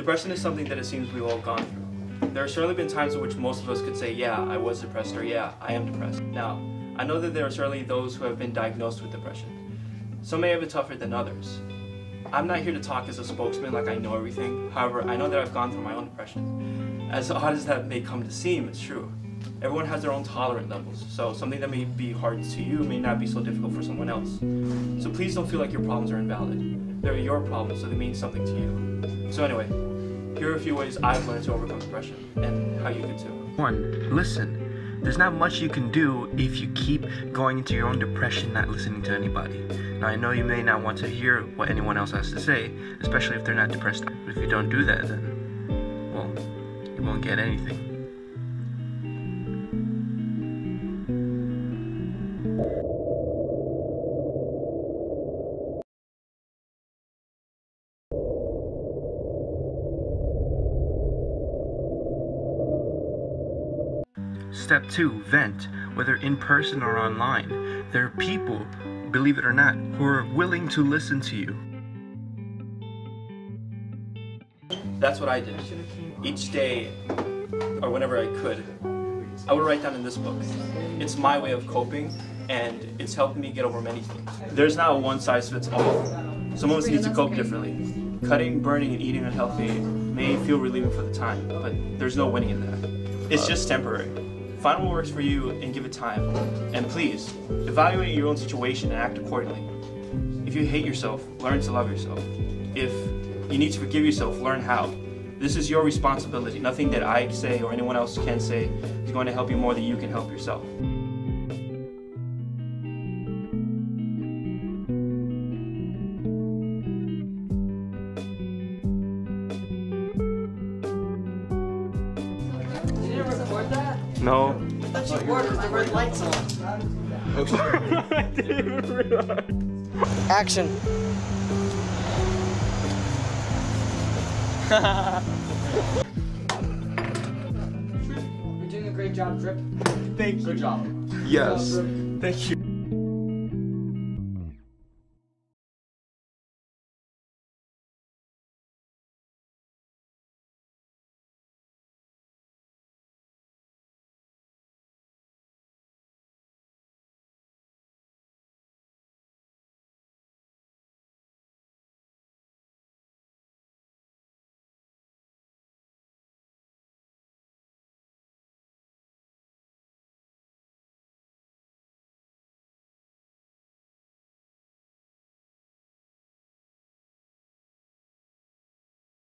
Depression is something that it seems we've all gone through. There have certainly been times in which most of us could say, yeah, I was depressed, or yeah, I am depressed. Now, I know that there are certainly those who have been diagnosed with depression. Some may have it tougher than others. I'm not here to talk as a spokesman like I know everything. However, I know that I've gone through my own depression. As odd as that may come to seem, it's true. Everyone has their own tolerance levels, so something that may be hard to you may not be so difficult for someone else. So please don't feel like your problems are invalid. They're your problems, so they mean something to you. So anyway, here are a few ways I've learned to overcome depression, and how you could too. 1. Listen. There's not much you can do if you keep going into your own depression not listening to anybody. Now I know you may not want to hear what anyone else has to say, especially if they're not depressed. But if you don't do that, then, well, you won't get anything. Step 2. Vent. Whether in person or online, there are people, believe it or not, who are willing to listen to you. That's what I did. Each day, or whenever I could, I would write down in this book. It's my way of coping, and it's helped me get over many things. There's not a one-size-fits-all. Some of us need to cope differently. Cutting, burning, and eating unhealthy may feel relieving for the time, but there's no winning in that. It's just temporary. Find what works for you and give it time. And please, evaluate your own situation and act accordingly. If you hate yourself, learn to love yourself. If you need to forgive yourself, learn how. This is your responsibility. Nothing that I say or anyone else can say is going to help you more than you can help yourself. No. I thought you ordered the red lights on. I didn't even realize. Action. You're doing a great job, Drip. Thank you. Good job. Yes. Thank you.